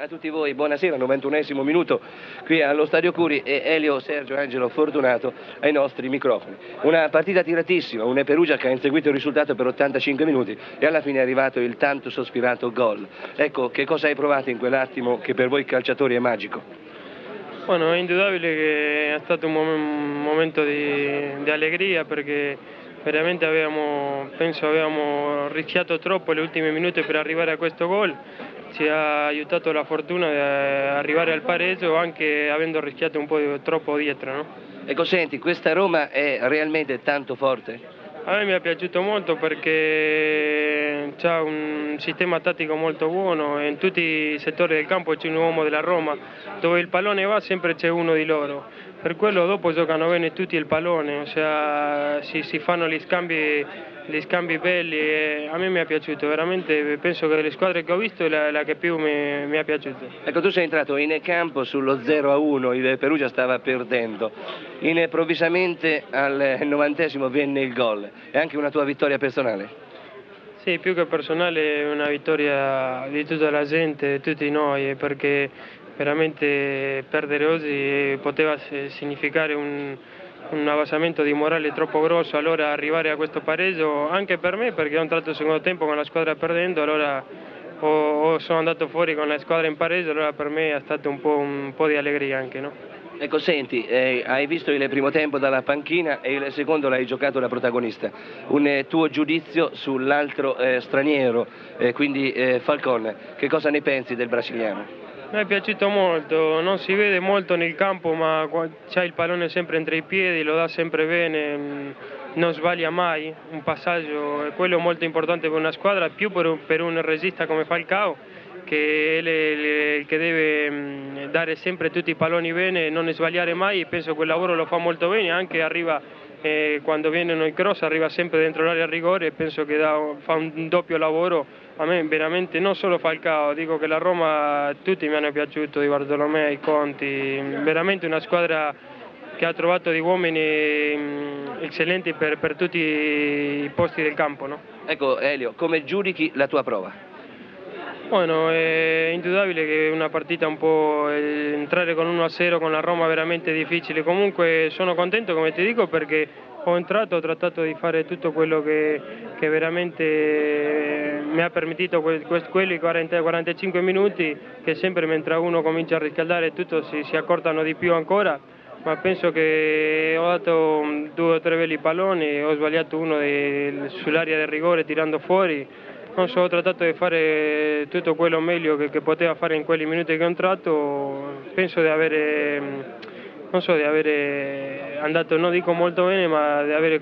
A tutti voi, buonasera, 91esimo minuto qui allo Stadio Curi e Elio Sergio Angelo Fortunato ai nostri microfoni. Una partita tiratissima, un Eperugia che ha inseguito il risultato per 85 minuti e alla fine è arrivato il tanto sospirato gol. Ecco, che cosa hai provato in quell'attimo che per voi calciatori è magico? Bueno, è indubitabile che è stato un momento di allegria perché veramente penso abbiamo rischiato troppo gli ultimi minuti per arrivare a questo gol. Ci ha aiutato la fortuna di arrivare al pareggio anche avendo rischiato un po' troppo dietro, no? Ecco, senti, questa Roma è realmente tanto forte? A me mi è piaciuto molto perché c'è un sistema tattico molto buono, in tutti i settori del campo c'è un uomo della Roma, dove il pallone va sempre c'è uno di loro, per quello dopo giocano bene tutti il pallone, ossia si fanno gli scambi belli e a me mi è piaciuto, veramente penso che delle squadre che ho visto è la che più mi è piaciuta. Ecco, tu sei entrato in campo sullo 0-1, il Perugia stava perdendo, improvvisamente al 90esimo venne il gol. È anche una tua vittoria personale? Sì, più che personale è una vittoria di tutta la gente, di tutti noi, perché veramente perdere oggi poteva significare un abbassamento di morale troppo grosso, allora arrivare a questo pareggio anche per me perché ho entrato al secondo tempo con la squadra perdendo, allora sono andato fuori con la squadra in pareggio, allora per me è stato un po' di allegria anche, no? Ecco, senti, hai visto il primo tempo dalla panchina e il secondo l'hai giocato da protagonista. Un tuo giudizio sull'altro straniero, quindi Falcone, che cosa ne pensi del brasiliano? Mi è piaciuto molto, non si vede molto nel campo ma c'ha il pallone sempre entro i piedi, lo dà sempre bene, non sbaglia mai un passaggio e quello è molto importante per una squadra, più per un regista come Falcao che è il che deve dare sempre tutti i palloni bene, non sbagliare mai e penso che il lavoro lo fa molto bene, anche arriva quando viene il cross arriva sempre dentro l'area a rigore e penso che fa un doppio lavoro. A me veramente non solo Falcao, dico che la Roma tutti mi hanno piaciuto, Di Bartolomei, Conti, veramente una squadra che ha trovato di uomini eccellenti per tutti i posti del campo, no? Ecco Elio, come giudichi la tua prova? Bueno, è indubitabile che una partita un po' entrare con 1-0 con la Roma è veramente difficile, comunque sono contento come ti dico perché ho entrato, ho trattato di fare tutto quello che veramente mi ha permesso quelli 40-45 minuti che sempre mentre uno comincia a riscaldare tutto si accortano di più ancora, ma penso che ho dato 2 o 3 belli palloni, ho sbagliato uno sull'area del rigore tirando fuori, non so, ho trattato di fare tutto quello meglio che poteva fare in quelli minuti che ho entrato, penso di avere... Non so, di avere andato, non dico molto bene, ma di avere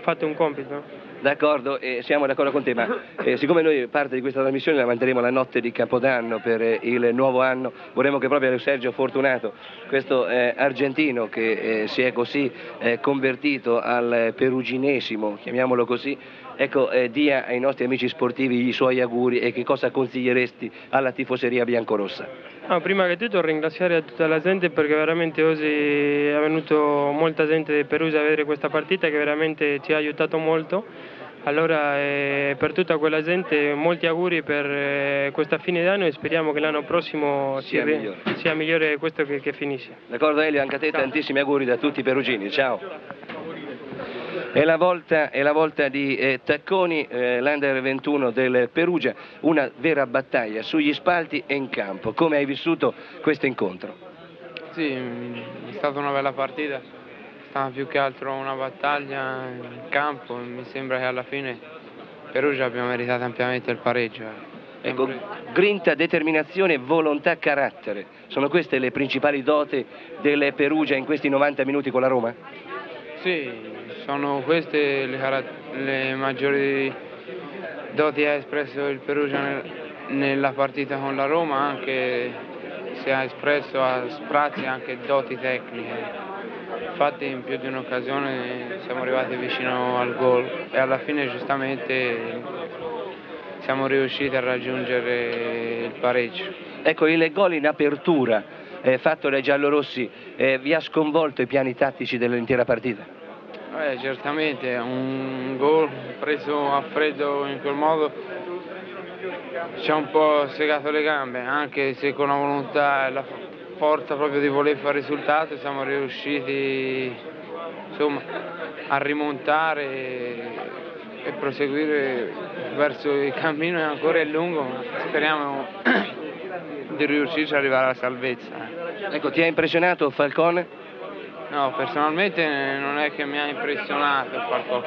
fatto un compito. D'accordo, siamo d'accordo con te, ma siccome noi parte di questa trasmissione la manterremo la notte di Capodanno per il nuovo anno, vorremmo che proprio Sergio Fortunato, questo argentino che si è così convertito al peruginesimo, chiamiamolo così, ecco, dia ai nostri amici sportivi i suoi auguri e che cosa consiglieresti alla tifoseria biancorossa? No, prima che tutto ringraziare a tutta la gente perché veramente oggi è venuto molta gente di Perugia a vedere questa partita che veramente ci ha aiutato molto, allora per tutta quella gente molti auguri per questa fine d'anno e speriamo che l'anno prossimo sia migliore questo che finisce. D'accordo Elio, anche a te ciao. Tantissimi auguri da tutti i perugini, ciao! È la volta di Tacconi, l'Under 21 del Perugia, una vera battaglia sugli spalti e in campo. Come hai vissuto questo incontro? Sì, è stata una bella partita, è stata più che altro una battaglia in campo, mi sembra che alla fine Perugia abbia meritato ampiamente il pareggio. Ecco, grinta, determinazione, volontà, carattere, sono queste le principali doti del Perugia in questi 90 minuti con la Roma? Sì. Sono queste le maggiori doti che ha espresso il Perugia nella partita con la Roma, anche se ha espresso a sprazzi anche doti tecniche. Infatti in più di un'occasione siamo arrivati vicino al gol e alla fine giustamente siamo riusciti a raggiungere il pareggio. Ecco, il gol in apertura fatto dai giallorossi vi ha sconvolto i piani tattici dell'intera partita? Certamente, un gol preso a freddo in quel modo ci ha un po' segato le gambe, anche se con la volontà e la forza proprio di voler fare risultato siamo riusciti, insomma, a rimontare e proseguire verso il cammino, che ancora è lungo, ma speriamo di riuscirci ad arrivare alla salvezza. Ecco, ti ha impressionato Falcone? No, personalmente non è che mi ha impressionato Falcao. Ho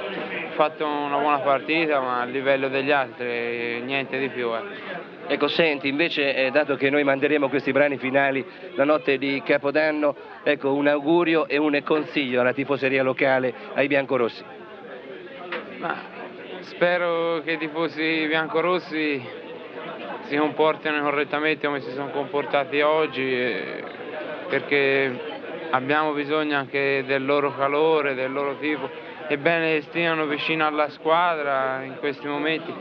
fatto una buona partita, ma a livello degli altri niente di più. Ecco, senti, invece, dato che noi manderemo questi brani finali la notte di Capodanno, ecco, un augurio e un consiglio alla tifoseria locale, ai biancorossi. Ma spero che i tifosi biancorossi si comportino correttamente come si sono comportati oggi, perché abbiamo bisogno anche del loro calore, del loro tifo, ebbene stiano vicino alla squadra in questi momenti.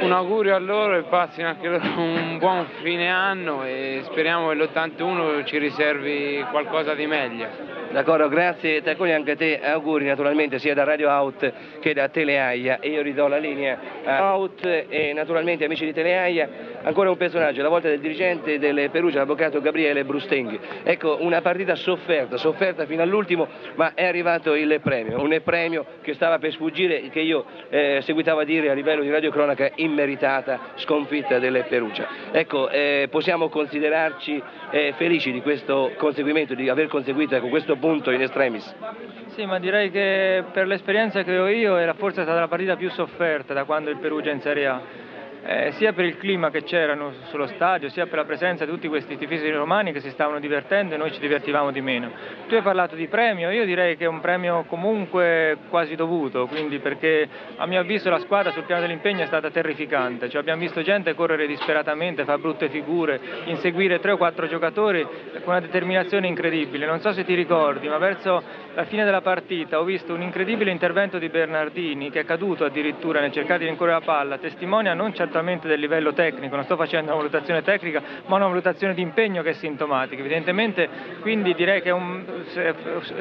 Un augurio a loro e passino anche loro un buon fine anno e speriamo che l'81 ci riservi qualcosa di meglio. D'accordo, grazie Tacconi, anche a te auguri naturalmente sia da Radio Out che da Tele AIA, e io ridò la linea a Out e naturalmente amici di Tele AIA. Ancora un personaggio, la volta del dirigente del Perugia, l'avvocato Gabriele Brustenghi. Ecco, una partita sofferta fino all'ultimo, ma è arrivato il premio, un premio che stava per sfuggire, che io seguitavo a dire a livello di radiocronaca immeritata sconfitta del Perugia. Ecco, possiamo considerarci felici di questo conseguimento, di aver conseguito ecco, questo punto in extremis? Sì, ma direi che per l'esperienza che ho io era forse stata la partita più sofferta da quando il Perugia è in Serie A. Sia per il clima che c'erano sullo stadio, sia per la presenza di tutti questi tifosi romani che si stavano divertendo e noi ci divertivamo di meno. Tu hai parlato di premio, io direi che è un premio comunque quasi dovuto, quindi, perché a mio avviso la squadra sul piano dell'impegno è stata terrificante, cioè, abbiamo visto gente correre disperatamente, fare brutte figure, inseguire 3 o 4 giocatori con una determinazione incredibile. Non so se ti ricordi, ma verso la fine della partita ho visto un incredibile intervento di Bernardini, che è caduto addirittura nel cercare di rincorrere la palla, testimonia non certamente del livello tecnico, non sto facendo una valutazione tecnica, ma una valutazione di impegno che è sintomatica, evidentemente. Quindi direi che,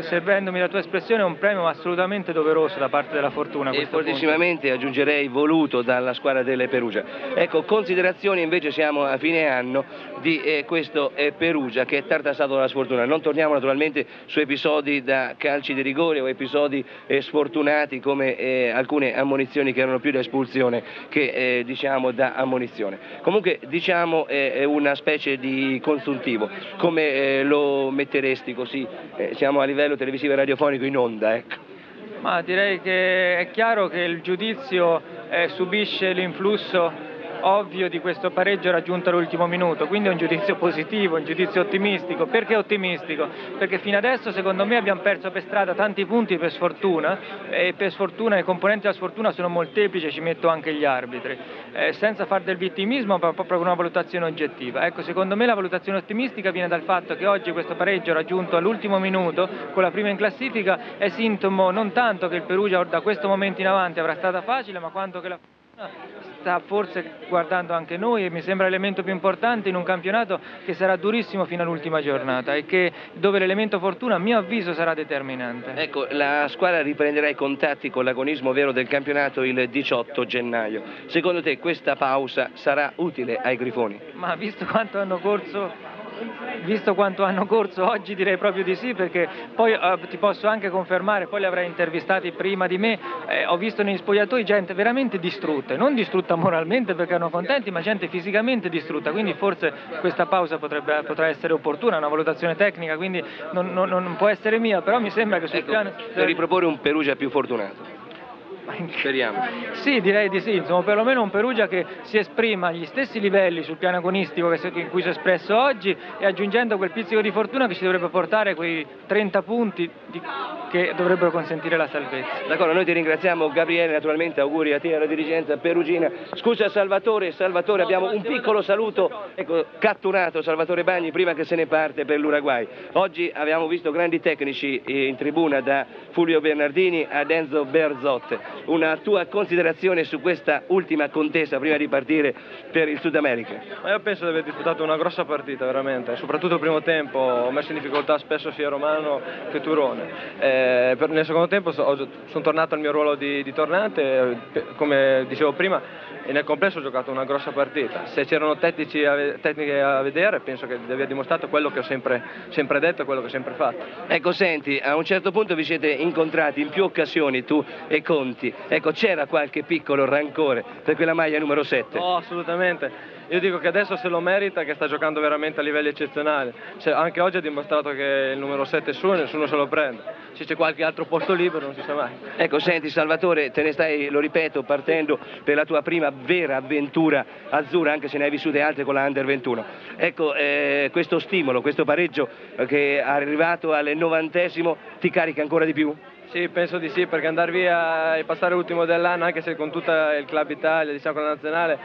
servendomi la tua espressione, è un premio assolutamente doveroso da parte della fortuna. E fortissimamente aggiungerei voluto dalla squadra delle Perugia. Ecco, considerazioni invece, siamo a fine anno, di questo Perugia che è tartassato dalla sfortuna. Non torniamo naturalmente su episodi da calci di rigore o episodi sfortunati come alcune ammonizioni che erano più da espulsione che diciamo da ammonizione. Comunque diciamo è una specie di consultivo, come lo metteresti così, siamo a livello televisivo e radiofonico in onda, ecco. Ma direi che è chiaro che il giudizio subisce l'influsso ovvio di questo pareggio raggiunto all'ultimo minuto, quindi è un giudizio positivo, un giudizio ottimistico. Perché ottimistico? Perché fino adesso secondo me abbiamo perso per strada tanti punti per sfortuna, e per sfortuna i componenti della sfortuna sono molteplici, ci metto anche gli arbitri, senza far del vittimismo, ma proprio una valutazione oggettiva. Ecco, secondo me la valutazione ottimistica viene dal fatto che oggi questo pareggio raggiunto all'ultimo minuto con la prima in classifica è sintomo non tanto che il Perugia da questo momento in avanti avrà stata facile, ma quanto che la sta forse guardando anche noi, e mi sembra l'elemento più importante in un campionato che sarà durissimo fino all'ultima giornata e che, dove l'elemento fortuna a mio avviso sarà determinante. Ecco, la squadra riprenderà i contatti con l'agonismo vero del campionato il 18 gennaio. Secondo te questa pausa sarà utile ai grifoni? Ma visto quanto hanno corso oggi direi proprio di sì, perché poi ti posso anche confermare, poi li avrai intervistati prima di me, ho visto negli spogliatoi gente veramente distrutta, non distrutta moralmente perché erano contenti, ma gente fisicamente distrutta, quindi forse questa pausa potrà essere opportuna, una valutazione tecnica, quindi non può essere mia, però mi sembra che sul piano... Per riproporre un Perugia più fortunato. Speriamo. Sì, direi di sì, insomma, perlomeno un Perugia che si esprima agli stessi livelli sul piano agonistico in cui si è espresso oggi, e aggiungendo quel pizzico di fortuna che ci dovrebbe portare quei 30 punti che dovrebbero consentire la salvezza. D'accordo, noi ti ringraziamo Gabriele, naturalmente auguri a te e alla dirigenza perugina. Scusa Salvatore, abbiamo un piccolo saluto, ecco, catturato Salvatore Bagni prima che se ne parte per l'Uruguay. Oggi abbiamo visto grandi tecnici in tribuna, da Fulvio Bernardini ad Enzo Bearzot. Una tua considerazione su questa ultima contesa prima di partire per il Sud America? Ma io penso di aver disputato una grossa partita veramente, soprattutto il primo tempo ho messo in difficoltà spesso sia Romano che Turone. Nel secondo tempo sono tornato al mio ruolo di tornante, come dicevo prima, e nel complesso ha giocato una grossa partita. Se c'erano tecniche a vedere, penso che abbia dimostrato quello che ho sempre detto e quello che ho sempre fatto. Ecco, senti, a un certo punto vi siete incontrati in più occasioni, tu e Conti. Ecco, c'era qualche piccolo rancore per quella maglia numero 7? No, assolutamente. Io dico che adesso se lo merita, che sta giocando veramente a livelli eccezionali. Cioè, anche oggi ha dimostrato che il numero 7 è suo e nessuno se lo prende. Se c'è qualche altro posto libero non si sa mai. Ecco, senti Salvatore, te ne stai, lo ripeto, partendo per la tua prima vera avventura azzurra, anche se ne hai vissute altre con la Under 21. Ecco, questo stimolo, questo pareggio che è arrivato al 90° ti carica ancora di più? Sì, penso di sì, perché andare via e passare l'ultimo dell'anno, anche se con tutta il Club Italia, diciamo con la nazionale,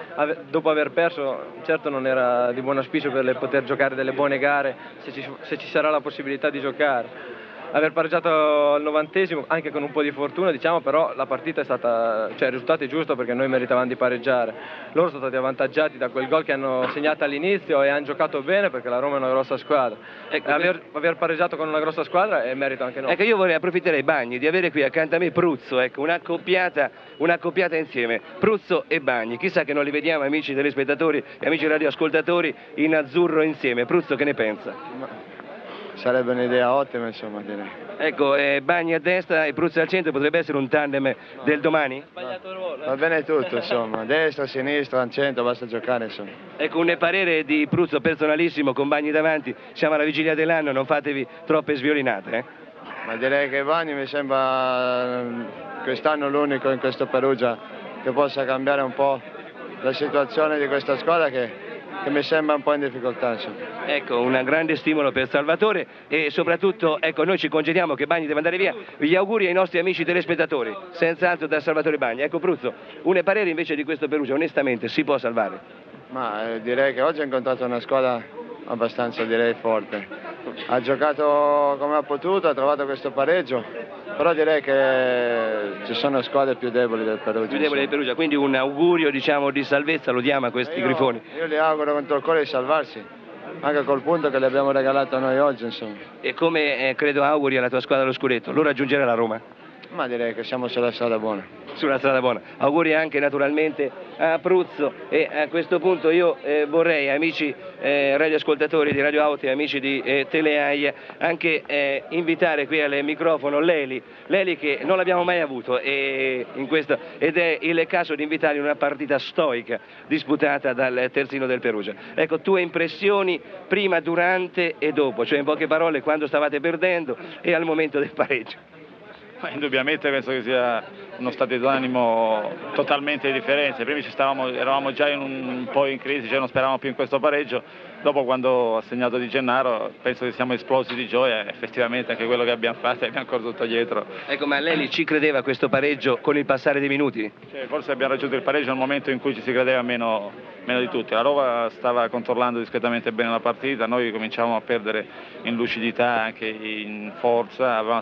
dopo aver perso, certo non era di buon auspicio per poter giocare delle buone gare, se ci sarà la possibilità di giocare. Aver pareggiato al 90° anche con un po' di fortuna, diciamo, però la partita è stata, cioè il risultato è giusto perché noi meritavamo di pareggiare. Loro sono stati avvantaggiati da quel gol che hanno segnato all'inizio e hanno giocato bene perché la Roma è una grossa squadra. Ecco, aver pareggiato con una grossa squadra è merito anche noi. Ecco, io vorrei approfittare ai Bagni di avere qui accanto a me Pruzzo, ecco, una coppiata insieme, Pruzzo e Bagni. Chissà che non li vediamo, amici telespettatori e amici radioascoltatori, in azzurro insieme. Pruzzo, che ne pensa? Sarebbe un'idea ottima, insomma, direi. Ecco, Bagni a destra e Pruzzo al centro, potrebbe essere un tandem del domani? No. Va bene tutto, insomma, a destra, a sinistra, al centro, basta giocare, insomma. Ecco, un parere di Pruzzo personalissimo, con Bagni davanti, siamo alla vigilia dell'anno, non fatevi troppe sviolinate, eh? Ma direi che Bagni mi sembra quest'anno l'unico in questo Perugia che possa cambiare un po' la situazione di questa squadra che mi sembra un po' in difficoltà, insomma. Ecco, un grande stimolo per Salvatore e soprattutto, ecco, noi ci congediamo che Bagni deve andare via. Gli auguri ai nostri amici telespettatori, senz'altro da Salvatore Bagni. Ecco Pruzzo, un parere invece di questo Perugia, onestamente, si può salvare? Ma direi che oggi ho incontrato una squadra abbastanza, direi, forte. Ha giocato come ha potuto, ha trovato questo pareggio, però direi che ci sono squadre più deboli del Perugia. Più deboli del Perugia, quindi un augurio, diciamo, di salvezza lo diamo a questi grifoni. Io li auguro contro il cuore di salvarsi, anche col punto che le abbiamo regalato noi oggi, insomma. E come credo auguri alla tua squadra lo scudetto, lo raggiungerà la Roma? Ma direi che siamo sulla strada buona. Sulla strada buona. Auguri anche naturalmente a Pruzzo. E a questo punto io vorrei, amici radioascoltatori di Radio Auto e amici di Tele AIA, anche invitare qui al microfono Lelj, che non l'abbiamo mai avuto ed è il caso di invitare una partita stoica disputata dal terzino del Perugia. Ecco, tue impressioni prima, durante e dopo, cioè in poche parole quando stavate perdendo e al momento del pareggio. Indubbiamente penso che sia uno stato d'animo totalmente differente. Prima eravamo già un po' in crisi, cioè non speravamo più in questo pareggio. Dopo, quando ha segnato Di Gennaro, penso che siamo esplosi di gioia. Effettivamente anche quello che abbiamo fatto, abbiamo corso tutto dietro. Ecco, ma Lelj ci credeva a questo pareggio con il passare dei minuti? Cioè, forse abbiamo raggiunto il pareggio nel momento in cui ci si credeva meno di tutti. La Roma stava controllando discretamente bene la partita, noi cominciavamo a perdere in lucidità, anche in forza, avevamo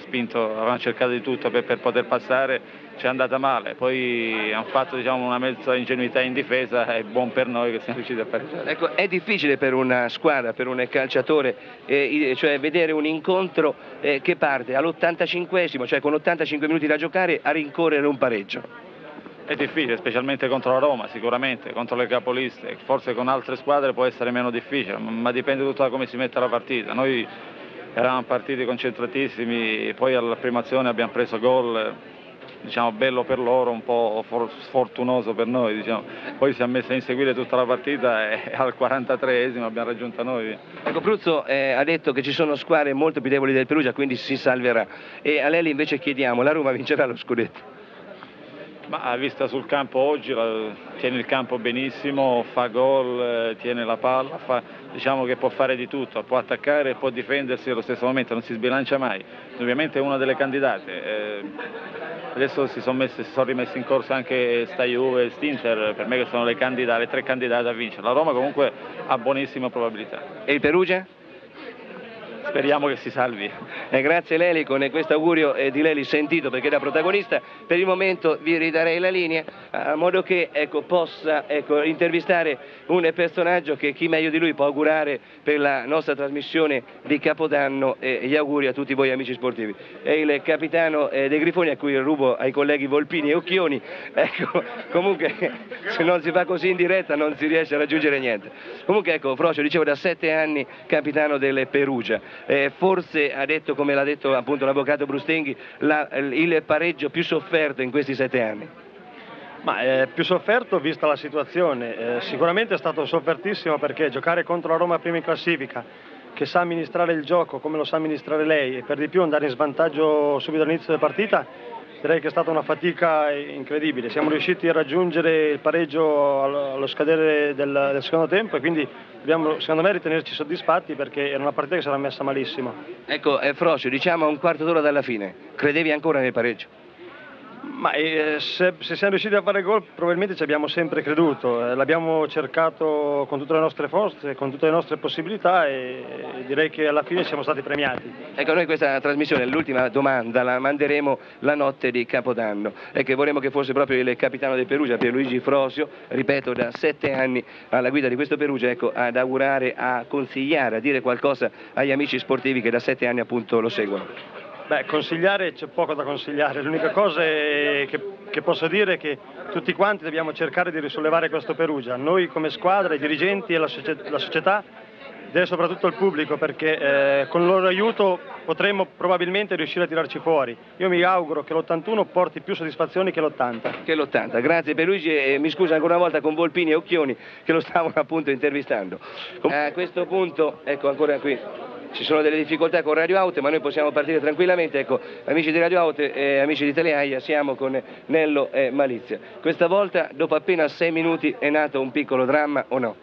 cercato di tutto per poter passare, ci è andata male, poi hanno fatto, diciamo, una mezza ingenuità in difesa, è buon per noi che siamo riusciti a pareggiare. Ecco, è difficile per una squadra, per un calciatore, cioè vedere un incontro che parte all'85°, cioè con 85 minuti da giocare, a rincorrere un pareggio. È difficile, specialmente contro la Roma, sicuramente, contro le capoliste, forse con altre squadre può essere meno difficile, ma dipende tutto da come si mette la partita. Noi eravamo partiti concentratissimi, poi alla prima azione abbiamo preso gol, diciamo, bello per loro, un po' sfortunoso per noi, diciamo. Poi si è messa a inseguire tutta la partita e al 43° abbiamo raggiunto noi. Ecco, Pruzzo ha detto che ci sono squadre molto più deboli del Perugia, quindi si salverà, e a Lelj invece chiediamo, la Roma vincerà lo scudetto? Ma vista sul campo oggi, tiene il campo benissimo, fa gol, tiene la palla, diciamo che può fare di tutto, può attaccare e può difendersi allo stesso momento, non si sbilancia mai. Ovviamente è una delle candidate. Adesso si sono rimessi in corsa anche sta Juve e Stinter, per me che sono le tre candidate a vincere. La Roma comunque ha buonissima probabilità. E il Perugia? speriamo che si salvi. Grazie Lelj, con questo augurio di Lelj sentito perché da protagonista. Per il momento vi ridarei la linea a modo che possa intervistare un personaggio che chi meglio di lui può augurare per la nostra trasmissione di Capodanno gli auguri a tutti voi amici sportivi. È il capitano dei Grifoni, a cui rubo ai colleghi Volpini e Occhioni. Comunque se non si fa così in diretta non si riesce a raggiungere niente. Comunque Frosio, dicevo, da 7 anni capitano del Perugia. Forse ha detto, come l'ha detto appunto l'avvocato Brustenghi, il pareggio più sofferto in questi 7 anni. Ma più sofferto vista la situazione, sicuramente è stato soffertissimo perché giocare contro la Roma prima in classifica, che sa amministrare il gioco come lo sa amministrare lei, e per di più andare in svantaggio subito all'inizio della partita, direi che è stata una fatica incredibile. Siamo riusciti a raggiungere il pareggio allo scadere del secondo tempo e quindi dobbiamo, secondo me, ritenerci soddisfatti perché era una partita che si era messa malissimo. Frosio, diciamo a un quarto d'ora dalla fine, credevi ancora nel pareggio? Ma se siamo riusciti a fare gol probabilmente ci abbiamo sempre creduto, l'abbiamo cercato con tutte le nostre forze, con tutte le nostre possibilità e direi che alla fine siamo stati premiati. Noi questa trasmissione, l'ultima domanda, la manderemo la notte di Capodanno e che vorremmo che fosse proprio il capitano del Perugia, Pierluigi Frosio, ripeto da 7 anni alla guida di questo Perugia, ad augurare, a consigliare, a dire qualcosa agli amici sportivi che da 7 anni appunto lo seguono. Beh, consigliare c'è poco da consigliare, l'unica cosa che posso dire è che tutti quanti dobbiamo cercare di risollevare questo Perugia, noi come squadra, i dirigenti e la società, e soprattutto il pubblico, perché con il loro aiuto potremmo probabilmente riuscire a tirarci fuori. Io mi auguro che l'81 porti più soddisfazioni che l'80. Che l'80, grazie Pierluigi, e mi scuso ancora una volta con Volpini e Occhioni che lo stavano appunto intervistando. A questo punto, ancora qui. Ci sono delle difficoltà con Radio Aute, ma noi possiamo partire tranquillamente. Amici di Radio Aute e amici di Tele AIA, siamo con Nello e Malizia. Questa volta, dopo appena 6 minuti, è nato un piccolo dramma, o no?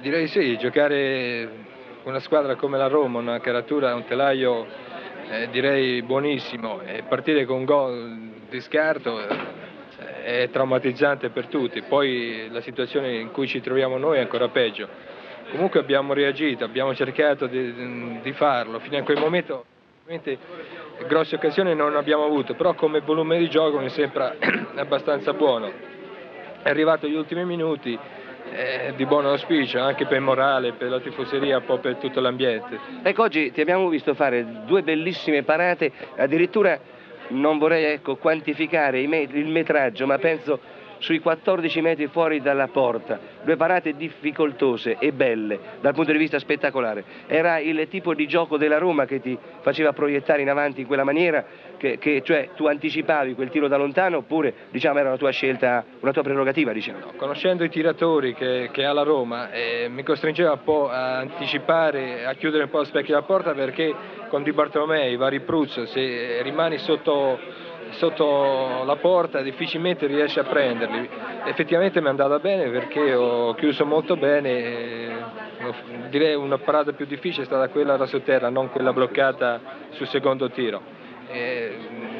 Direi sì, giocare una squadra come la Roma, una caratura, un telaio, direi buonissimo, e partire con un gol di scarto è traumatizzante per tutti. Poi la situazione in cui ci troviamo noi è ancora peggio. Comunque abbiamo reagito, abbiamo cercato di farlo, fino a quel momento grosse occasioni non abbiamo avuto, però come volume di gioco mi sembra abbastanza buono. È arrivato gli ultimi minuti di buon auspicio, anche per il morale, per la tifoseria, un po' per tutto l'ambiente. Oggi ti abbiamo visto fare 2 bellissime parate, addirittura non vorrei quantificare il metraggio, ma penso sui 14 metri fuori dalla porta, 2 parate difficoltose e belle dal punto di vista spettacolare. Era il tipo di gioco della Roma che ti faceva proiettare in avanti in quella maniera, cioè tu anticipavi quel tiro da lontano oppure, diciamo, era una tua scelta, una tua prerogativa, diciamo. No, conoscendo i tiratori che ha la Roma, mi costringeva un po' a anticipare, a chiudere un po' lo specchio della porta, perché con Di Bartolomei, vari Pruzzo, se rimani sotto la porta difficilmente riesce a prenderli. Effettivamente mi è andata bene perché ho chiuso molto bene. Direi una parata più difficile è stata quella da sotterra, non quella bloccata sul secondo tiro.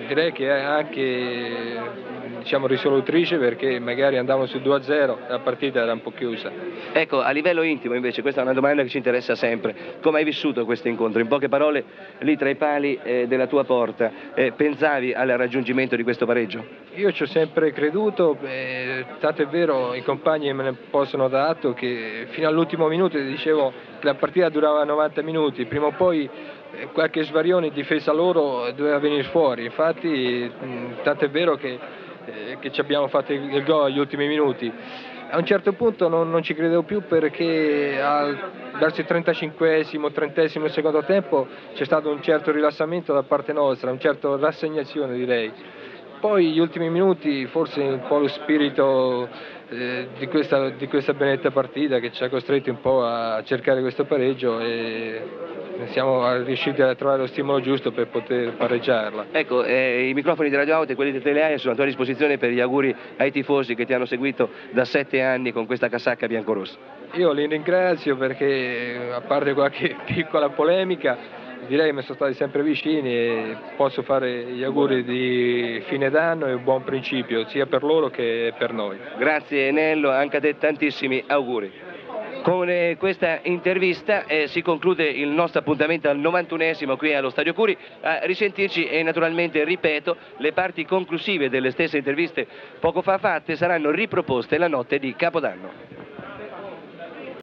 Direi che è anche, diciamo, risolutrice, perché magari andavano su 2-0, la partita era un po' chiusa. A livello intimo invece, questa è una domanda che ci interessa sempre, come hai vissuto questo incontro? In poche parole, lì tra i pali della tua porta, pensavi al raggiungimento di questo pareggio? Io ci ho sempre creduto, tanto è vero, i compagni me ne possono dare atto che fino all'ultimo minuto, dicevo che la partita durava 90 minuti, prima o poi qualche svarione in difesa loro doveva venire fuori. Infatti tanto è vero che ci abbiamo fatto il gol agli ultimi minuti. A un certo punto non ci credevo più, perché verso il 35esimo, 30esimo del secondo tempo c'è stato un certo rilassamento da parte nostra, un certo rassegnazione direi. Poi gli ultimi minuti forse un po' lo spirito di questa benedetta partita che ci ha costretti un po' a cercare questo pareggio e siamo riusciti a trovare lo stimolo giusto per poter pareggiarla. I microfoni di Radio Aute e quelli di Tele AIA sono a tua disposizione per gli auguri ai tifosi che ti hanno seguito da 7 anni con questa casacca biancorossa. Io li ringrazio perché, a parte qualche piccola polemica, direi mi sono stati sempre vicini e posso fare gli auguri di fine d'anno e un buon principio sia per loro che per noi. Grazie Nello, anche a te tantissimi auguri. Con questa intervista si conclude il nostro appuntamento al 91esimo qui allo Stadio Curi. A risentirci e naturalmente, ripeto, le parti conclusive delle stesse interviste poco fa fatte saranno riproposte la notte di Capodanno.